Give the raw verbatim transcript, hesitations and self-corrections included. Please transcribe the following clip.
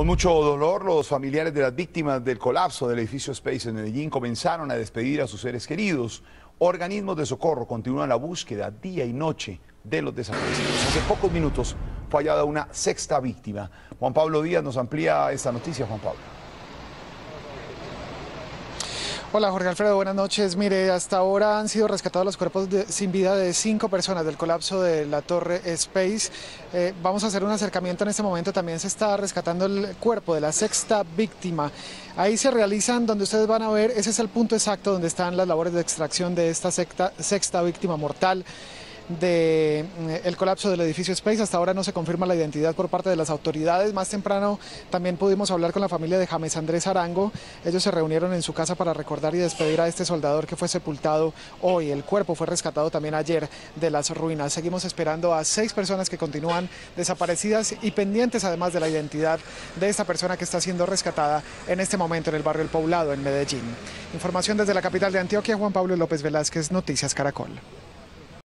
Con mucho dolor, los familiares de las víctimas del colapso del edificio Space en Medellín comenzaron a despedir a sus seres queridos. Organismos de socorro continúan la búsqueda día y noche de los desaparecidos. Hace pocos minutos fue hallada una sexta víctima. Juan Pablo Díaz nos amplía esta noticia. Juan Pablo. Hola Jorge Alfredo, buenas noches. Mire, hasta ahora han sido rescatados los cuerpos de, sin vida de cinco personas del colapso de la torre Space. Eh, vamos a hacer un acercamiento en este momento. También se está rescatando el cuerpo de la sexta víctima. Ahí se realizan, donde ustedes van a ver, ese es el punto exacto donde están las labores de extracción de esta sexta, sexta víctima mortal del de colapso del edificio Space. Hasta ahora no se confirma la identidad por parte de las autoridades. Más temprano también pudimos hablar con la familia de James Andrés Arango. Ellos se reunieron en su casa para recordar y despedir a este soldador que fue sepultado hoy. El cuerpo fue rescatado también ayer de las ruinas. Seguimos esperando a seis personas que continúan desaparecidas y pendientes además de la identidad de esta persona que está siendo rescatada en este momento en el barrio El Poblado, en Medellín. Información desde la capital de Antioquia, Juan Pablo López Velázquez, Noticias Caracol.